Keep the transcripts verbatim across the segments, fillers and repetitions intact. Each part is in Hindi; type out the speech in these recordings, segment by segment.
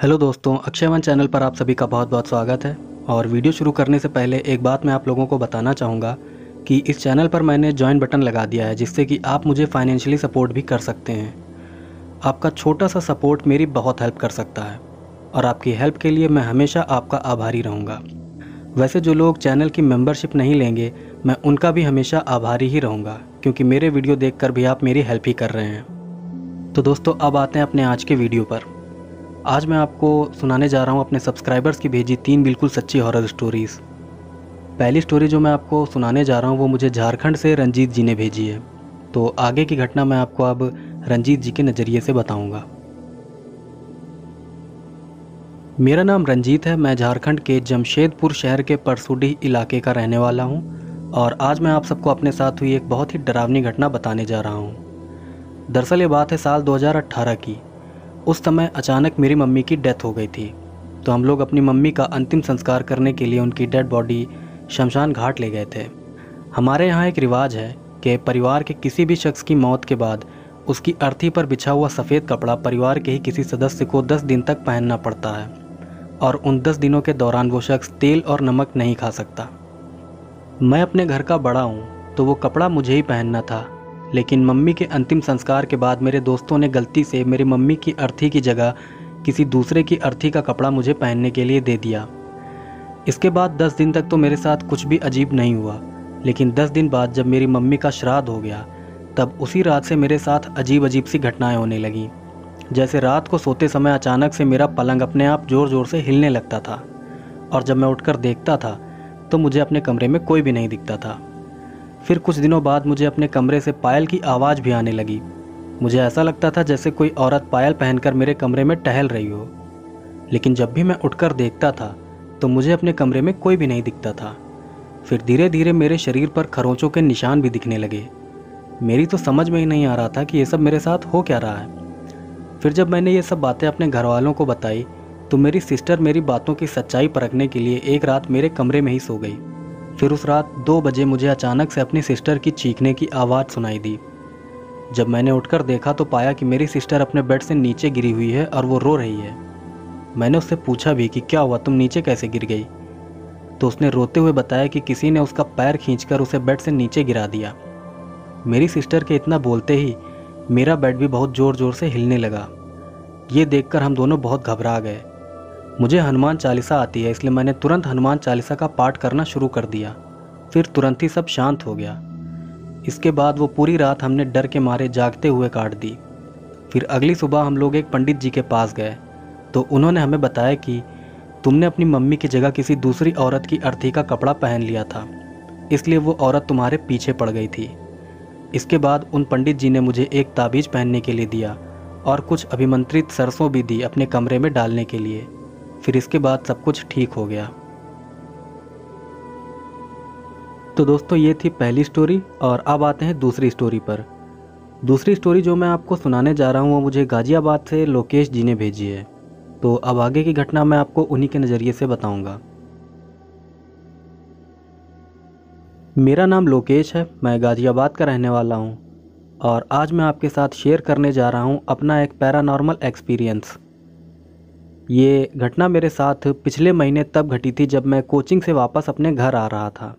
हेलो दोस्तों, अक्षयवन चैनल पर आप सभी का बहुत बहुत स्वागत है। और वीडियो शुरू करने से पहले एक बात मैं आप लोगों को बताना चाहूँगा कि इस चैनल पर मैंने ज्वाइन बटन लगा दिया है, जिससे कि आप मुझे फाइनेंशियली सपोर्ट भी कर सकते हैं। आपका छोटा सा सपोर्ट मेरी बहुत हेल्प कर सकता है और आपकी हेल्प के लिए मैं हमेशा आपका आभारी रहूँगा। वैसे जो लोग चैनल की मेंबरशिप नहीं लेंगे, मैं उनका भी हमेशा आभारी ही रहूँगा, क्योंकि मेरे वीडियो देखकर भी आप मेरी हेल्प ही कर रहे हैं। तो दोस्तों, अब आते हैं अपने आज के वीडियो पर। आज मैं आपको सुनाने जा रहा हूँ अपने सब्सक्राइबर्स की भेजी तीन बिल्कुल सच्ची हॉरर स्टोरीज़। पहली स्टोरी जो मैं आपको सुनाने जा रहा हूँ वो मुझे झारखंड से रंजीत जी ने भेजी है। तो आगे की घटना मैं आपको अब रंजीत जी के नज़रिए से बताऊँगा। मेरा नाम रंजीत है। मैं झारखंड के जमशेदपुर शहर के परसुडी इलाके का रहने वाला हूँ और आज मैं आप सबको अपने साथ हुई एक बहुत ही डरावनी घटना बताने जा रहा हूँ। दरअसल ये बात है साल दो हज़ार अठारह की। उस समय अचानक मेरी मम्मी की डेथ हो गई थी, तो हम लोग अपनी मम्मी का अंतिम संस्कार करने के लिए उनकी डेड बॉडी शमशान घाट ले गए थे। हमारे यहाँ एक रिवाज है कि परिवार के किसी भी शख्स की मौत के बाद उसकी अर्थी पर बिछा हुआ सफ़ेद कपड़ा परिवार के ही किसी सदस्य को दस दिन तक पहनना पड़ता है और उन दस दिनों के दौरान वो शख्स तेल और नमक नहीं खा सकता। मैं अपने घर का बड़ा हूँ तो वो कपड़ा मुझे ही पहनना था, लेकिन मम्मी के अंतिम संस्कार के बाद मेरे दोस्तों ने गलती से मेरी मम्मी की अर्थी की जगह किसी दूसरे की अर्थी का कपड़ा मुझे पहनने के लिए दे दिया। इसके बाद दस दिन तक तो मेरे साथ कुछ भी अजीब नहीं हुआ, लेकिन दस दिन बाद जब मेरी मम्मी का श्राद्ध हो गया तब उसी रात से मेरे साथ अजीब अजीब सी घटनाएं होने लगीं। जैसे रात को सोते समय अचानक से मेरा पलंग अपने आप ज़ोर ज़ोर से हिलने लगता था और जब मैं उठकर देखता था तो मुझे अपने कमरे में कोई भी नहीं दिखता था। फिर कुछ दिनों बाद मुझे अपने कमरे से पायल की आवाज़ भी आने लगी। मुझे ऐसा लगता था जैसे कोई औरत पायल पहनकर मेरे कमरे में टहल रही हो, लेकिन जब भी मैं उठकर देखता था तो मुझे अपने कमरे में कोई भी नहीं दिखता था। फिर धीरे धीरे मेरे शरीर पर खरोंचों के निशान भी दिखने लगे। मेरी तो समझ में ही नहीं आ रहा था कि ये सब मेरे साथ हो क्या रहा है। फिर जब मैंने ये सब बातें अपने घर वालों को बताई तो मेरी सिस्टर मेरी बातों की सच्चाई परखने के लिए एक रात मेरे कमरे में ही सो गई। फिर उस रात दो बजे मुझे अचानक से अपनी सिस्टर की चीखने की आवाज़ सुनाई दी। जब मैंने उठकर देखा तो पाया कि मेरी सिस्टर अपने बेड से नीचे गिरी हुई है और वो रो रही है। मैंने उससे पूछा भी कि क्या हुआ, तुम नीचे कैसे गिर गई? तो उसने रोते हुए बताया कि किसी ने उसका पैर खींचकर उसे बेड से नीचे गिरा दिया। मेरी सिस्टर के इतना बोलते ही मेरा बेड भी बहुत ज़ोर ज़ोर से हिलने लगा। ये देखकर हम दोनों बहुत घबरा गए। मुझे हनुमान चालीसा आती है, इसलिए मैंने तुरंत हनुमान चालीसा का पाठ करना शुरू कर दिया। फिर तुरंत ही सब शांत हो गया। इसके बाद वो पूरी रात हमने डर के मारे जागते हुए काट दी। फिर अगली सुबह हम लोग एक पंडित जी के पास गए तो उन्होंने हमें बताया कि तुमने अपनी मम्मी की जगह किसी दूसरी औरत की अर्थी का कपड़ा पहन लिया था, इसलिए वो औरत तुम्हारे पीछे पड़ गई थी। इसके बाद उन पंडित जी ने मुझे एक ताबीज़ पहनने के लिए दिया और कुछ अभिमंत्रित सरसों भी दी अपने कमरे में डालने के लिए। फिर इसके बाद सब कुछ ठीक हो गया। तो दोस्तों, ये थी पहली स्टोरी और अब आते हैं दूसरी स्टोरी पर। दूसरी स्टोरी जो मैं आपको सुनाने जा रहा हूँ वो मुझे गाज़ियाबाद से लोकेश जी ने भेजी है। तो अब आगे की घटना मैं आपको उन्हीं के नज़रिए से बताऊँगा। मेरा नाम लोकेश है। मैं गाज़ियाबाद का रहने वाला हूँ और आज मैं आपके साथ शेयर करने जा रहा हूँ अपना एक पैरानॉर्मल एक्सपीरियंस। ये घटना मेरे साथ पिछले महीने तब घटी थी जब मैं कोचिंग से वापस अपने घर आ रहा था।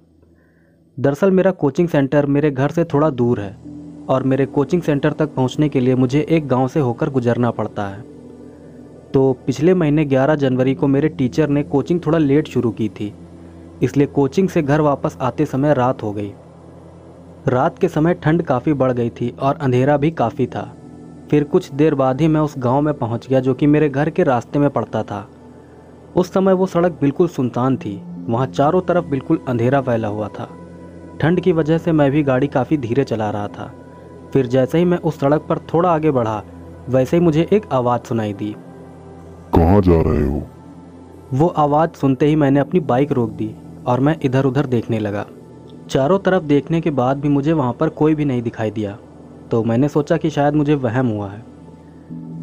दरअसल मेरा कोचिंग सेंटर मेरे घर से थोड़ा दूर है और मेरे कोचिंग सेंटर तक पहुंचने के लिए मुझे एक गांव से होकर गुजरना पड़ता है। तो पिछले महीने ग्यारह जनवरी को मेरे टीचर ने कोचिंग थोड़ा लेट शुरू की थी, इसलिए कोचिंग से घर वापस आते समय रात हो गई। रात के समय ठंड काफ़ी बढ़ गई थी और अंधेरा भी काफ़ी था। फिर कुछ देर बाद ही मैं उस गांव में पहुंच गया जो कि मेरे घर के रास्ते में पड़ता था। उस समय वो सड़क बिल्कुल सुनसान थी, वहां चारों तरफ बिल्कुल अंधेरा फैला हुआ था। ठंड की वजह से मैं भी गाड़ी काफ़ी धीरे चला रहा था। फिर जैसे ही मैं उस सड़क पर थोड़ा आगे बढ़ा वैसे ही मुझे एक आवाज़ सुनाई दी, कहाँ जा रहे हो? वो आवाज़ सुनते ही मैंने अपनी बाइक रोक दी और मैं इधर उधर देखने लगा। चारों तरफ देखने के बाद भी मुझे वहाँ पर कोई भी नहीं दिखाई दिया, तो मैंने सोचा कि शायद मुझे वहम हुआ है।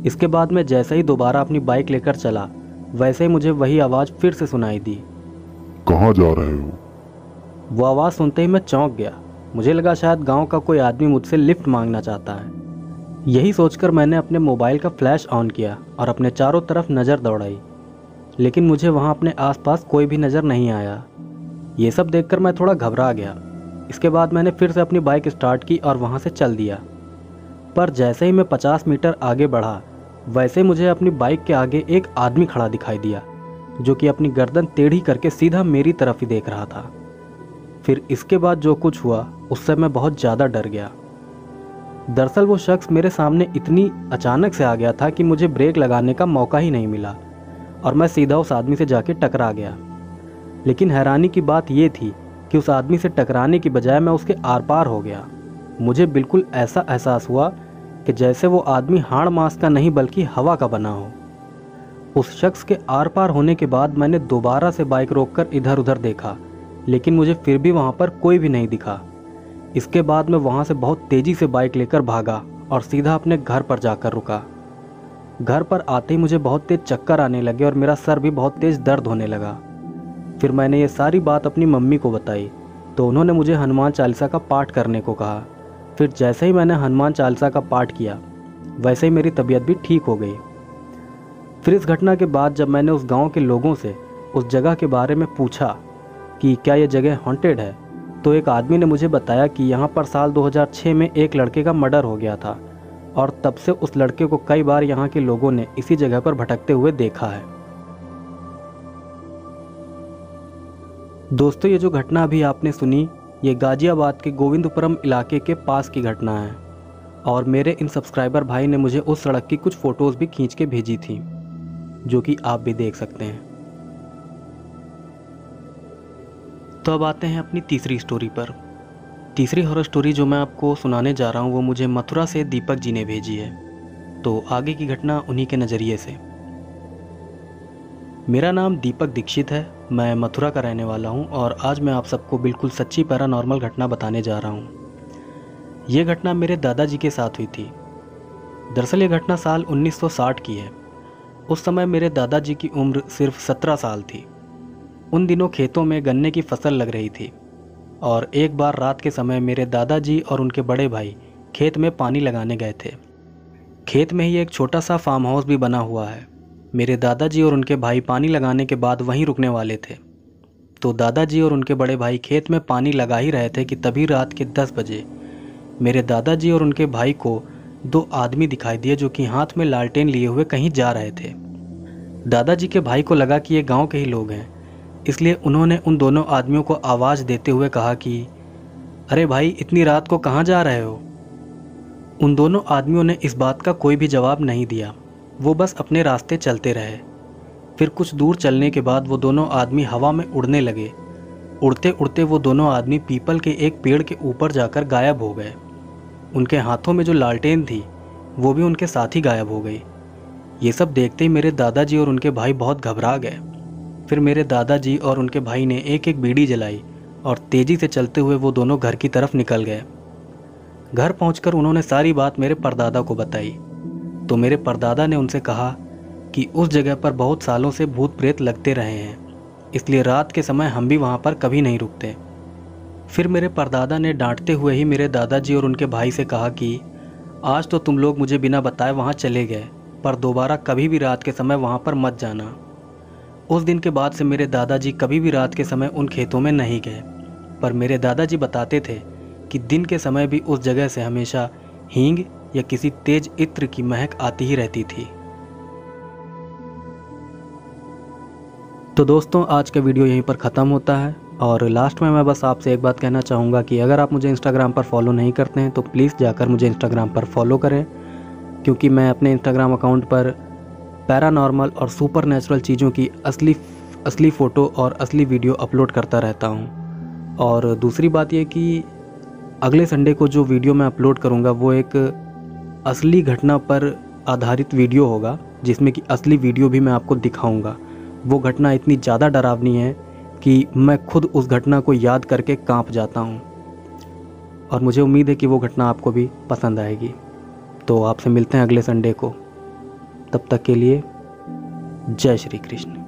इसके बाद मैं जैसे ही दोबारा अपनी बाइक लेकर चला वैसे ही मुझे वही आवाज़ फिर से सुनाई दी, कहाँ जा रहे हो? वो आवाज़ सुनते ही मैं चौंक गया। मुझे लगा शायद गांव का कोई आदमी मुझसे लिफ्ट मांगना चाहता है। यही सोचकर मैंने अपने मोबाइल का फ्लैश ऑन किया और अपने चारों तरफ नज़र दौड़ाई, लेकिन मुझे वहाँ अपने आसपास कोई भी नज़र नहीं आया। ये सब देखकर मैं थोड़ा घबरा गया। इसके बाद मैंने फिर से अपनी बाइक स्टार्ट की और वहाँ से चल दिया। पर जैसे ही मैं पचास मीटर आगे बढ़ा, वैसे मुझे अपनी बाइक के आगे एक आदमी खड़ा दिखाई दिया जो कि अपनी गर्दन टेढ़ी करके सीधा मेरी तरफ ही देख रहा था। फिर इसके बाद जो कुछ हुआ उससे मैं बहुत ज़्यादा डर गया। दरअसल वो शख्स मेरे सामने इतनी अचानक से आ गया था कि मुझे ब्रेक लगाने का मौका ही नहीं मिला और मैं सीधा उस आदमी से जाके टकरा गया। लेकिन हैरानी की बात ये थी कि उस आदमी से टकराने की बजाय मैं उसके आर पार हो गया। मुझे बिल्कुल ऐसा एहसास हुआ कि जैसे वो आदमी हाड़ मांस का नहीं बल्कि हवा का बना हो। उस शख्स के आर पार होने के बाद मैंने दोबारा से बाइक रोककर इधर उधर देखा, लेकिन मुझे फिर भी वहाँ पर कोई भी नहीं दिखा। इसके बाद मैं वहाँ से बहुत तेज़ी से बाइक लेकर भागा और सीधा अपने घर पर जाकर रुका। घर पर आते ही मुझे बहुत तेज़ चक्कर आने लगे और मेरा सर भी बहुत तेज़ दर्द होने लगा। फिर मैंने ये सारी बात अपनी मम्मी को बताई तो उन्होंने मुझे हनुमान चालीसा का पाठ करने को कहा। फिर जैसे ही मैंने हनुमान चालीसा का पाठ किया, वैसे ही मेरी तबीयत भी ठीक हो गई। फिर इस घटना के बाद जब मैंने उस गांव के लोगों से उस जगह के बारे में पूछा कि क्या यह जगह हॉन्टेड है, तो एक आदमी ने मुझे बताया कि यहाँ पर साल दो हज़ार छह में एक लड़के का मर्डर हो गया था और तब से उस लड़के को कई बार यहाँ के लोगों ने इसी जगह पर भटकते हुए देखा है। दोस्तों, ये जो घटना अभी आपने सुनी, ये गाज़ियाबाद के गोविंदपुरम इलाके के पास की घटना है और मेरे इन सब्सक्राइबर भाई ने मुझे उस सड़क की कुछ फ़ोटोज़ भी खींच के भेजी थी, जो कि आप भी देख सकते हैं। तो अब आते हैं अपनी तीसरी स्टोरी पर। तीसरी हॉरर स्टोरी जो मैं आपको सुनाने जा रहा हूँ वो मुझे मथुरा से दीपक जी ने भेजी है, तो आगे की घटना उन्हीं के नज़रिए से। मेरा नाम दीपक दीक्षित है, मैं मथुरा का रहने वाला हूं और आज मैं आप सबको बिल्कुल सच्ची पैरानॉर्मल घटना बताने जा रहा हूं। यह घटना मेरे दादाजी के साथ हुई थी। दरअसल ये घटना साल उन्नीस सौ साठ की है। उस समय मेरे दादाजी की उम्र सिर्फ सत्रह साल थी। उन दिनों खेतों में गन्ने की फसल लग रही थी और एक बार रात के समय मेरे दादाजी और उनके बड़े भाई खेत में पानी लगाने गए थे। खेत में ही एक छोटा सा फार्म हाउस भी बना हुआ है। मेरे दादाजी और उनके भाई पानी लगाने के बाद वहीं रुकने वाले थे, तो दादाजी और उनके बड़े भाई खेत में पानी लगा ही रहे थे कि तभी रात के दस बजे मेरे दादाजी और उनके भाई को दो आदमी दिखाई दिए जो कि हाथ में लालटेन लिए हुए कहीं जा रहे थे। दादाजी के भाई को लगा कि ये गांव के ही लोग हैं, इसलिए उन्होंने उन दोनों आदमियों को आवाज़ देते हुए कहा कि अरे भाई, इतनी रात को कहाँ जा रहे हो। उन दोनों आदमियों ने इस बात का कोई भी जवाब नहीं दिया, वो बस अपने रास्ते चलते रहे। फिर कुछ दूर चलने के बाद वो दोनों आदमी हवा में उड़ने लगे। उड़ते उड़ते वो दोनों आदमी पीपल के एक पेड़ के ऊपर जाकर गायब हो गए। उनके हाथों में जो लालटेन थी वो भी उनके साथ ही गायब हो गई। ये सब देखते ही मेरे दादाजी और उनके भाई बहुत घबरा गए। फिर मेरे दादाजी और उनके भाई ने एक एक बीड़ी जलाई और तेज़ी से चलते हुए वो दोनों घर की तरफ निकल गए। घर पहुँचकर उन्होंने सारी बात मेरे परदादा को बताई, तो मेरे परदादा ने उनसे कहा कि उस जगह पर बहुत सालों से भूत प्रेत लगते रहे हैं, इसलिए रात के समय हम भी वहाँ पर कभी नहीं रुकते। फिर मेरे परदादा ने डांटते हुए ही मेरे दादाजी और उनके भाई से कहा कि आज तो तुम लोग मुझे बिना बताए वहाँ चले गए, पर दोबारा कभी भी रात के समय वहाँ पर मत जाना। उस दिन के बाद से मेरे दादाजी कभी भी रात के समय उन खेतों में नहीं गए, पर मेरे दादाजी बताते थे कि दिन के समय भी उस जगह से हमेशा हींग या किसी तेज इत्र की महक आती ही रहती थी। तो दोस्तों, आज का वीडियो यहीं पर ख़त्म होता है और लास्ट में मैं बस आपसे एक बात कहना चाहूँगा कि अगर आप मुझे इंस्टाग्राम पर फॉलो नहीं करते हैं तो प्लीज़ जाकर मुझे इंस्टाग्राम पर फॉलो करें, क्योंकि मैं अपने इंस्टाग्राम अकाउंट पर पैरानॉर्मल और सुपरनेचुरल चीज़ों की असली असली फ़ोटो और असली वीडियो अपलोड करता रहता हूँ। और दूसरी बात यह कि अगले संडे को जो वीडियो मैं अपलोड करूँगा वो एक असली घटना पर आधारित वीडियो होगा, जिसमें कि असली वीडियो भी मैं आपको दिखाऊंगा। वो घटना इतनी ज़्यादा डरावनी है कि मैं खुद उस घटना को याद करके कांप जाता हूं। और मुझे उम्मीद है कि वो घटना आपको भी पसंद आएगी। तो आपसे मिलते हैं अगले संडे को। तब तक के लिए जय श्री कृष्ण।